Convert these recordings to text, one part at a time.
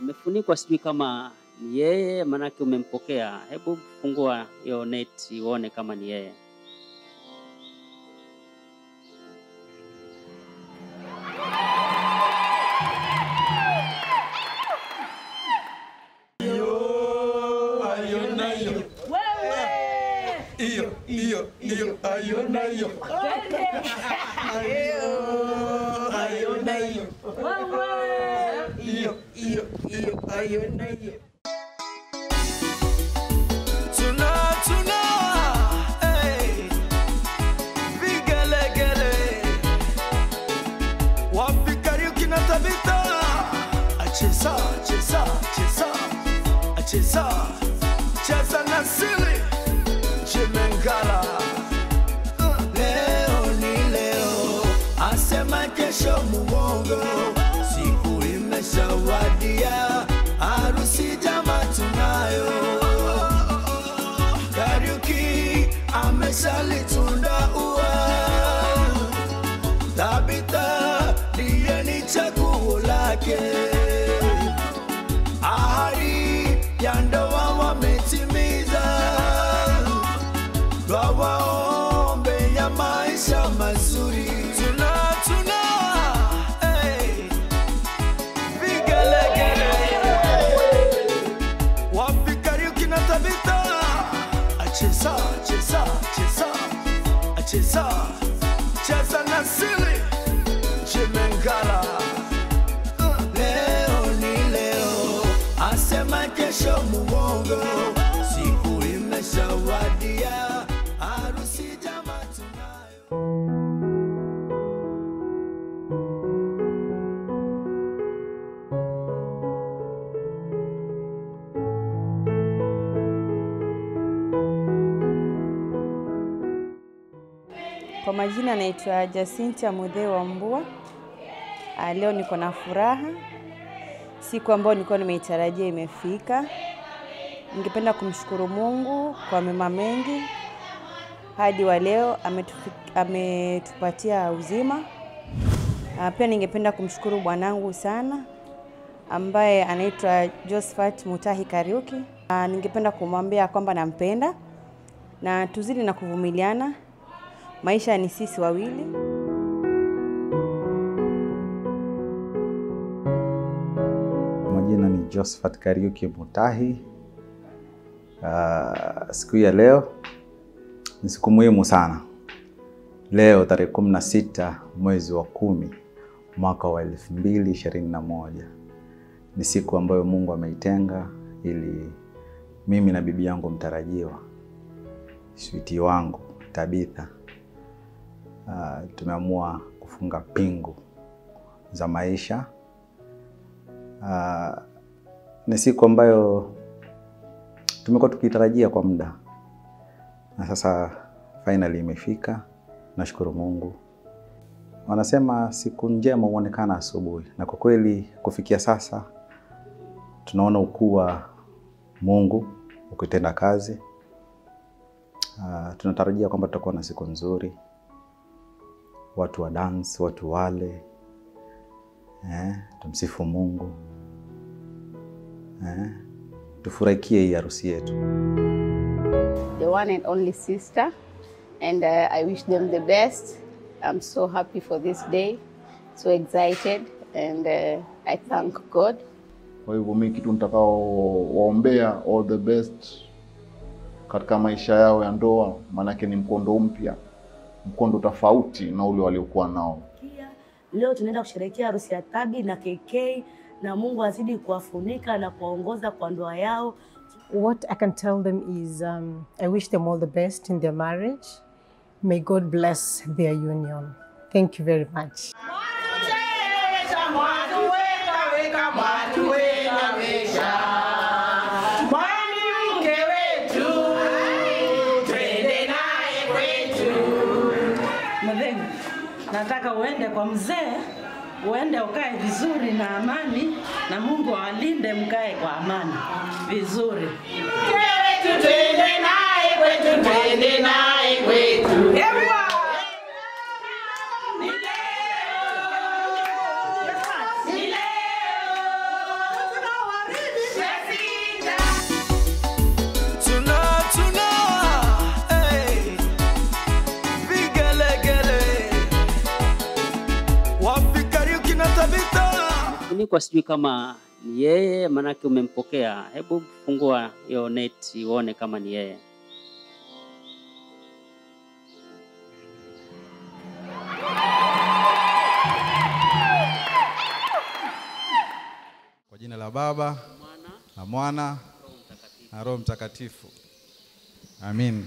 amefunikwa sijui kama ni yeye, manake umempokea. Hebu fungua hiyo neti uone kama ni yeye. Cheza na sili Chimengala. Leo ni leo, asema kesho muongo. Siku imeshawadia, harusi jamaa tunayo. Kariuki ameshalitunda ua. Tabitha ndiye ni chaguo lake. Cheza na sili Chimengala. Leo ni leo, asema kesho muongo. Siku imeshawadia, harusi jamaa tunayo. Kwa majina naitwa Jacinta Mthewa Mbua. Leo niko na furaha. Siku ambayo nilikuwa nimeitarajia imefika. Ningependa kumshukuru Mungu kwa mema mengi. Hadi wa leo ametupatia uzima. Pia ningependa kumshukuru bwanangu sana ambaye anaitwa Josphat Mutahi Kariuki. Ningependa kumwambia kwamba nampenda na tuzidi na kuvumiliana. Maisha ni sisi wawili. Majina ni Josphat Kariuki Mutahi. Siku ya leo ni siku muhimu sana. Leo tarehe 16 mwezi wa 10 mwaka wa 2021. Ni siku ambayo Mungu ameitenga ili mimi na bibi yangu mtarajiwa, switi wangu Tabitha, tumeamua kufunga pingu za maisha. Ni siku ambayo tumekuwa tukitarajia kwa muda, na sasa finally imefika. Nashukuru Mungu. Wanasema siku njema huonekana asubuhi, na kwa kweli kufikia sasa tunaona ukuu wa Mungu ukitenda kazi. Tunatarajia kwamba tutakuwa na siku nzuri. Watu wa dance, watu wale, tumsifu Mungu, tufurahikie hii harusi yetu. The one and only sister, and I wish them the best. I'm so happy for this day, so excited, and I thank God. Kwa hivyo mimi kitu nitakao waombea all the best katika maisha yao ya ndoa, maana yake ni mkondo mpya. Mkondo tofauti na ule waliokuwa nao. Leo tunaenda kusherehekea harusi ya Tabi na KK, na Mungu azidi kuwafunika na kuongoza kwa ndoa yao. What I can tell them is I wish them all the best in their marriage. May God bless their union. Thank you very much. Nataka uende kwa mzee, uende ukae vizuri na amani, na Mungu awalinde mkae kwa amani vizuri. Lakini kwa sijui kama ni yeye, manake umempokea. Hebu fungua hiyo neti uone kama ni yeye. Kwa jina la Baba na Mwana na Roho Mtakatifu. Amin.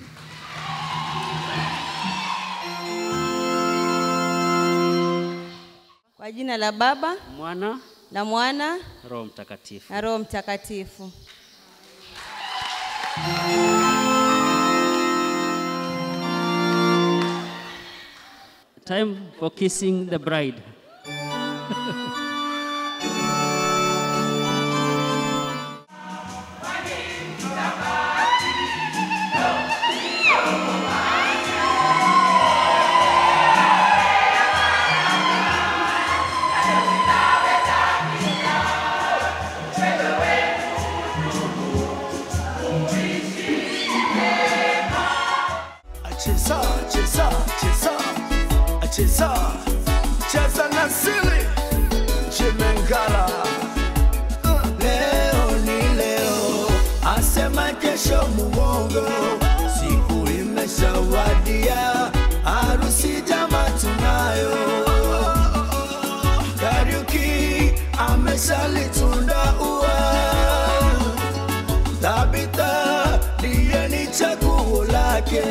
Kwa jina la Baba, Mwana na Mwana, Roho Mtakatifu. Na Roho Mtakatifu. Time for kissing the bride. Cheza na siri Chimengala. Leo ni leo, asema kesho muongo. Siku imeshawadia, harusi jamaa tunayo. Kariuki ameshalitunda ua. Tabitha ndiye ni chaguo lake.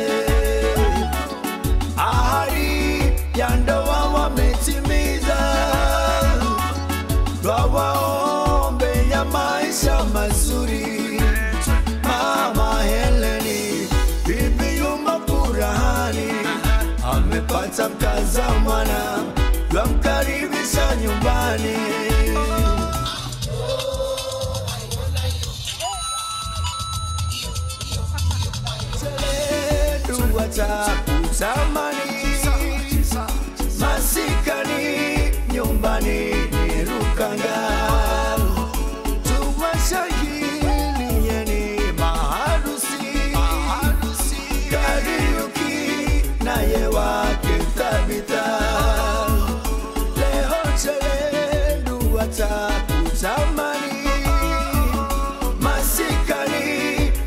Pata mkaza mwana, kwa mkaribisha nyumbani. Chele duwata kutamani, masikani nyumbani nirukanga. Tuwasha hili yeni maharusi, Kariuki na yewa. Kutamani masikani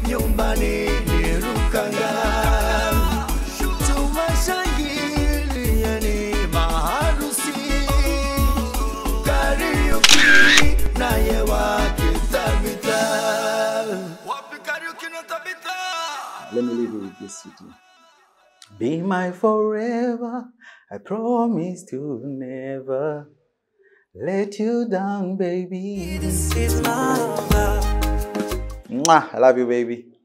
nyumbani nirukanga. Tuwashangilieni ni maharusi, Kariuki na yewa Tabitha. Wapi Kariuki na Tabitha? Let me leave you with this city. Be my forever, I promise to never let you down, baby. This is my love. Mwah, I love you, baby.